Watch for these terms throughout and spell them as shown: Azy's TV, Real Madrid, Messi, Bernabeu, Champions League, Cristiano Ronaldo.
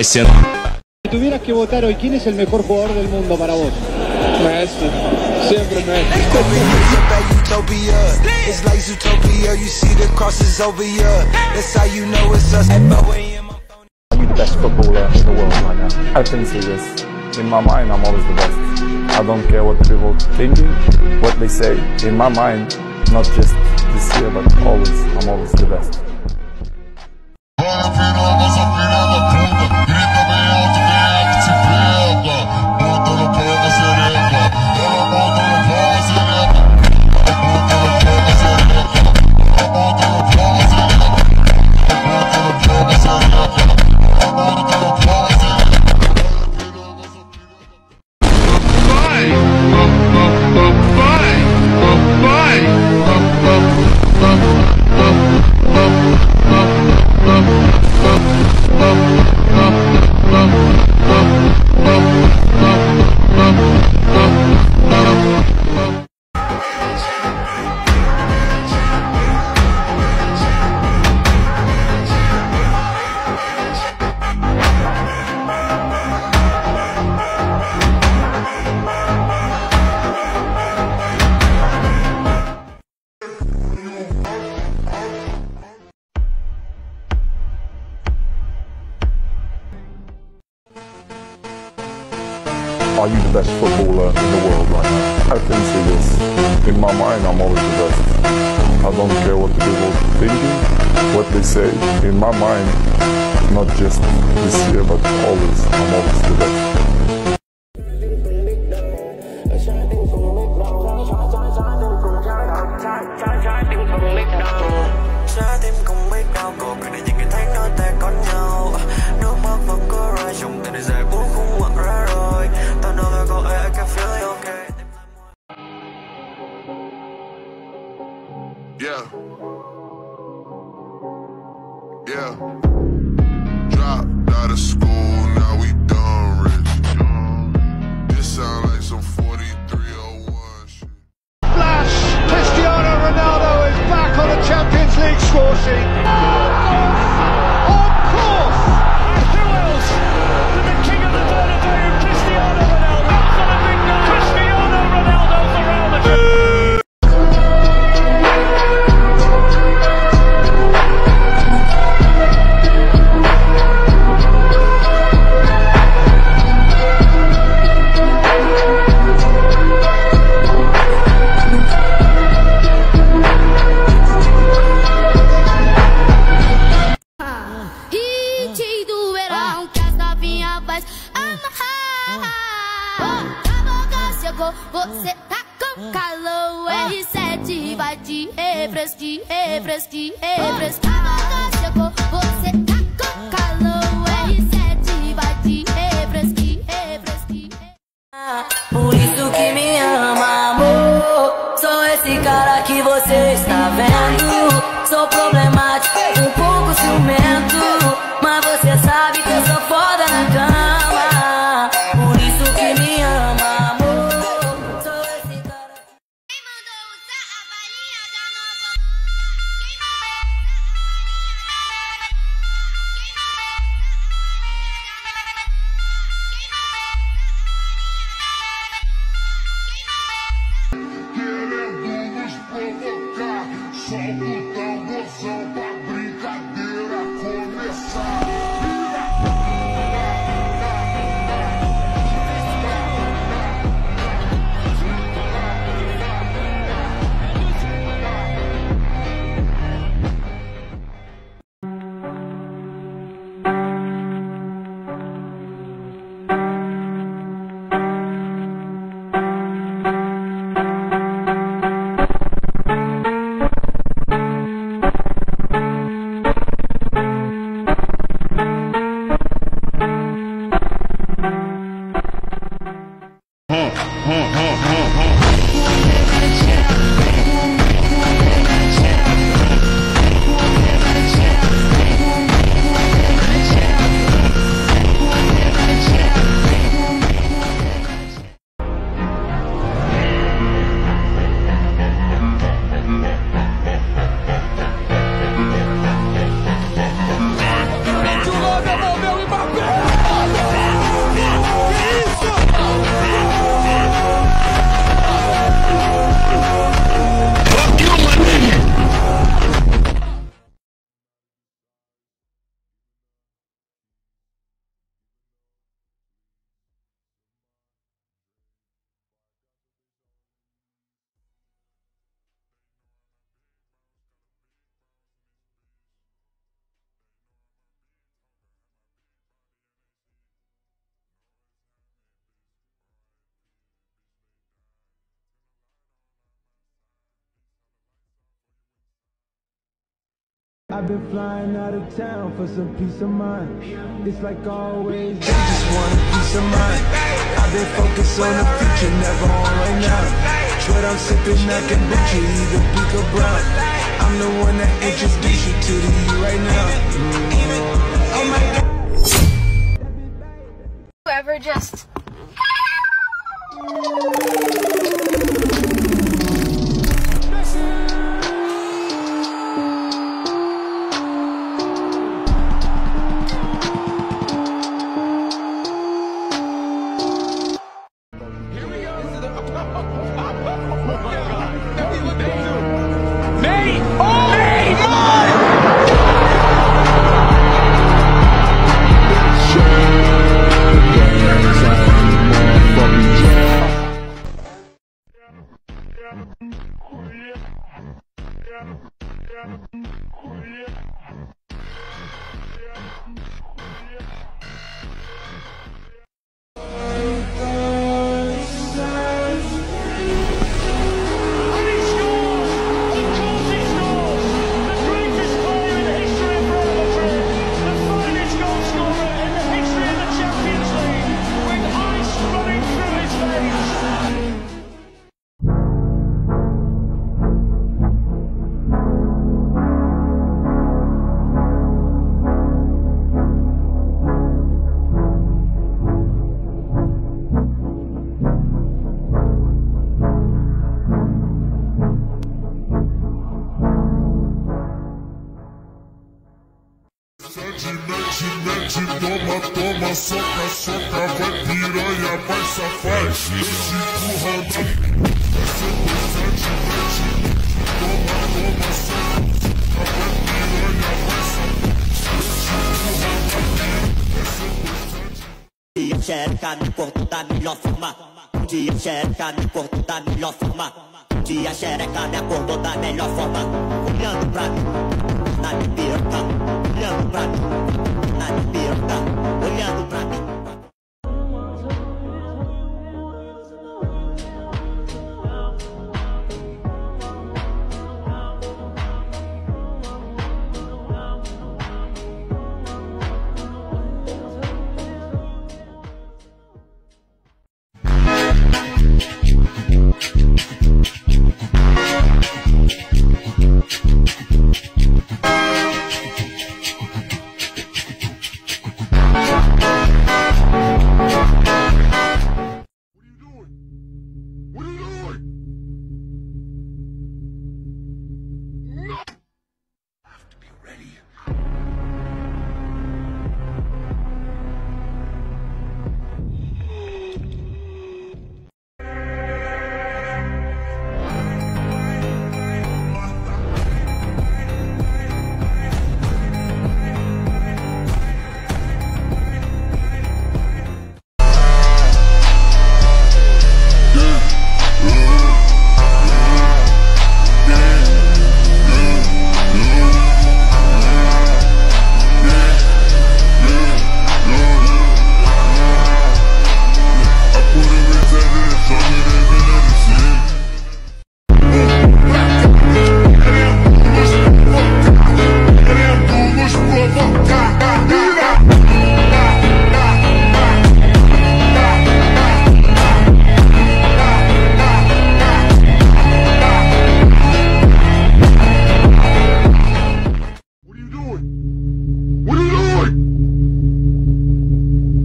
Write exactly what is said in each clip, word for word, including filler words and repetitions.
vai sendo. Se tuvieras que votar hoy, ¿quién es el mejor jugador del mundo para vos? Messi, siempre Messi. I'm the best footballer in the world right now. I can say this. In my mind, I'm always the best. I don't care what people thinking, what they say. In my mind, not just this year, but always, I'm always the best. Are you the best footballer in the world right now? I can say this. In my mind, I'm always the best. I don't care what the people are thinking, what they say. In my mind, not just this year, but always, I'm always the best. Yeah. Yeah. Dropped out of school, now we done rich. This sound like some forty-three oh one shit. Flash! Cristiano Ronaldo is back on a Champions League score sheet. Oh, of course! And who else than the king of the Bernabeu, Cristiano Ronaldo? Absolutely not. Cristiano Ronaldo for Real Madrid. Você tá com calor, R sete vai te refrescar, refrescar, refrescar. Chegou, você tá com calor, R sete vai te refrescar, refrescar. Por isso que me ama, amor. Sou esse cara que você está vendo. Sou problemático, um pouco ciumento, mas você sabe que eu sou foda na cama. I've been flying out of town for some peace of mind. It's like always, I just want a peace of mind. I've been focused on the future, never on right now. What I'm sipping, I can bet you either pink or brown. I'm the one that introduced you to the you right now. Oh my God. Whoever just... Toma, soca, soca, vai piranha, vai safar. Esse curral de... Vai ser gostante, mete. Toma, toma, soca, soca, vai piranha, vai safar. Esse curral de... Vai ser gostante. Um dia xereca no corpo da melhor forma. Um dia xereca no corpo da melhor forma. Um dia xereca me acordou da melhor forma. Olhando pra mim, na minha piroca. Olhando pra mim, na minha piroca. Olhando pra mim.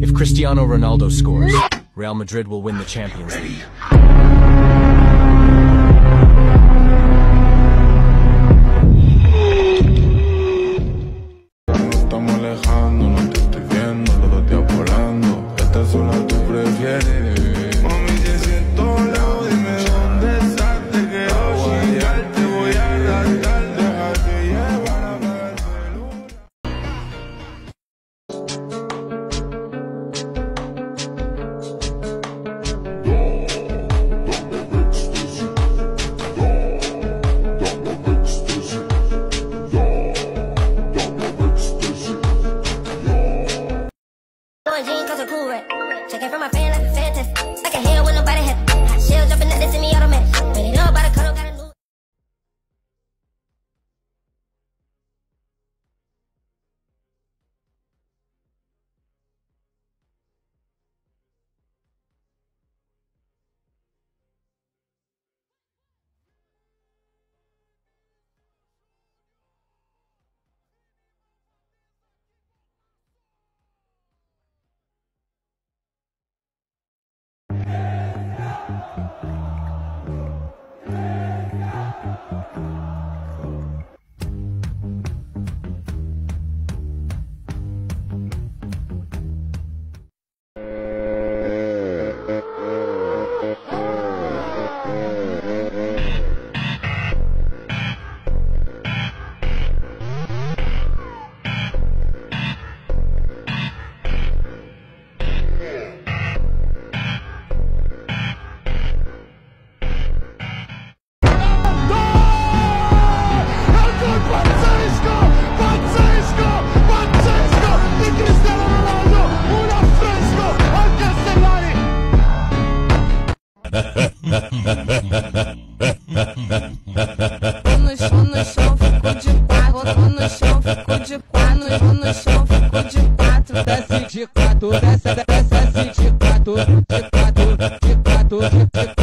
If Cristiano Ronaldo scores, Real Madrid will win the Champions League. chão ficou de quatro, desce de quatro, desce, desce de quatro, de quatro, de quatro, de quatro.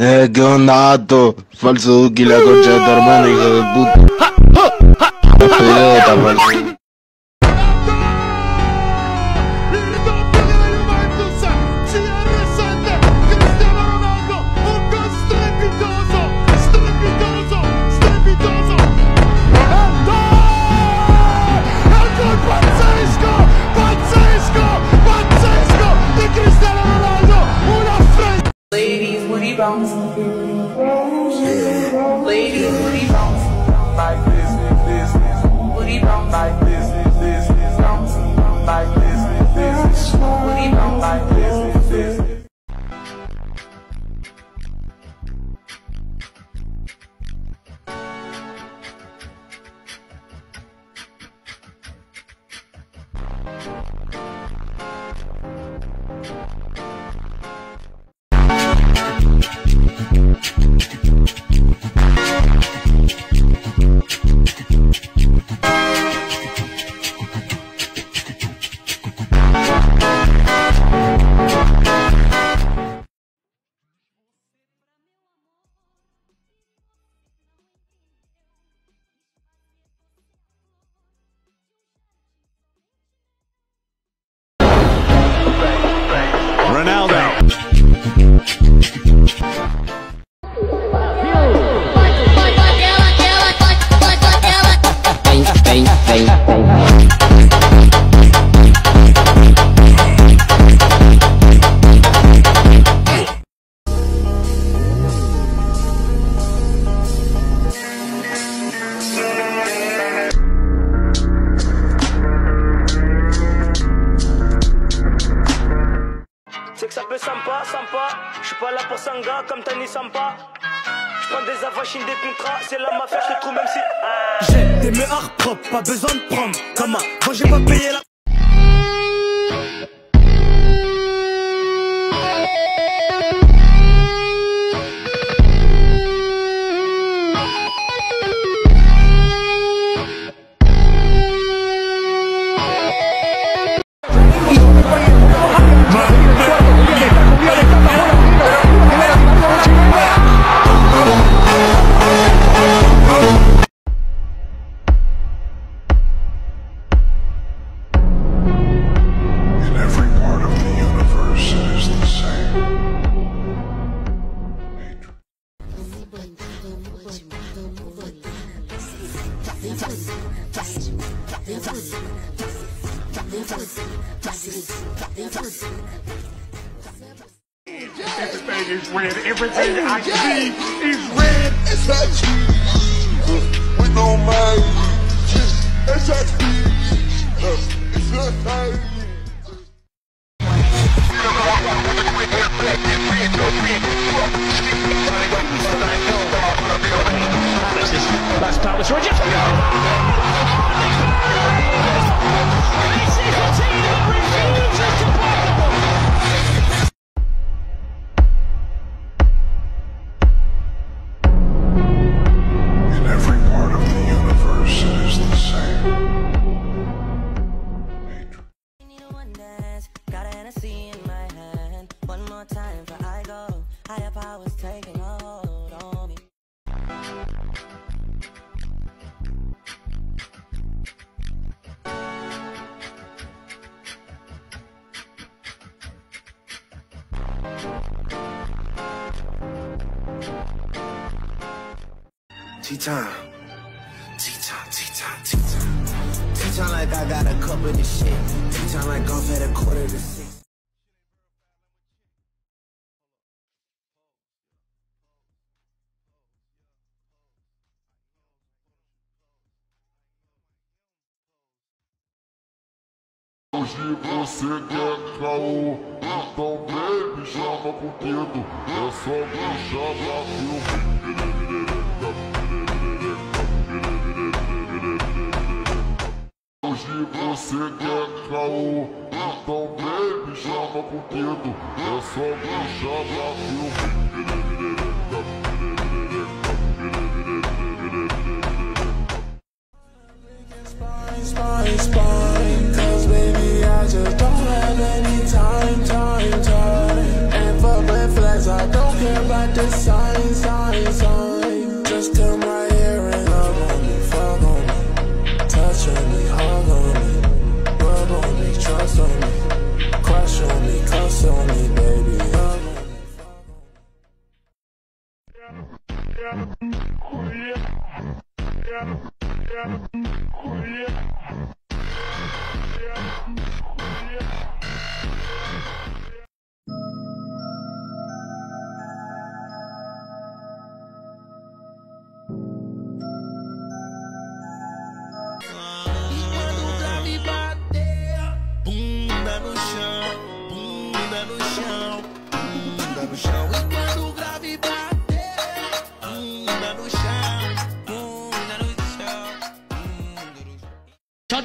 É ganado, falso guilherme de Darman e Ladies, booty bounce, my business, business, booty bounce, my business, business, bounce, my business, business, booty bounce, my business, business. J'ai des meurs propres, pas besoin de prendre comme un. Moi j'ai pas payé la. Everything is red, everything hey, I see yeah. is red. It's not Jesus, we don't mind. It's not Jesus, T-time, T-time, T-time, T-time. T-time like I got a cup of this shit. T-time like golf at a quarter to six. Hoje você quer caô, então baby, chama com o dedo. É só puxar pra filme. Hoje você quer caô, então baby, chama com o dedo. É só puxar pra filme. Sign, sign, sign. Just come right here and love on me, fuck on me, touch on me, hug on me, rub on me, trust on me, crush on me, cuss on me, baby. Love on me, fuck on me.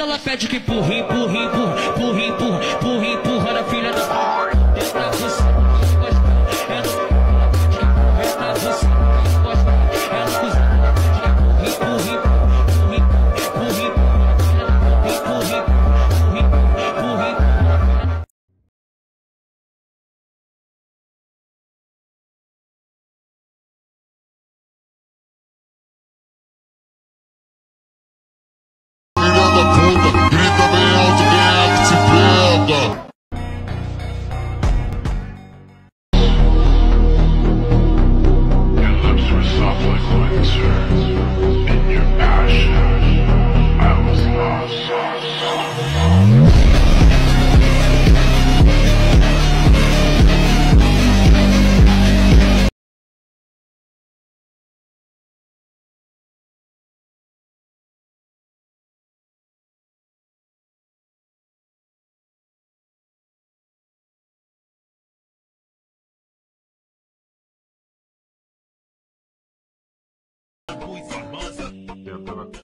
Ela pede que empurra, empurra, empurra, empurra, empurra, empurra, a filha da porra. É pra você, é no... É pra você, é no cuzão. Empurra, empurra, empurra, empurra, empurra. Tenta na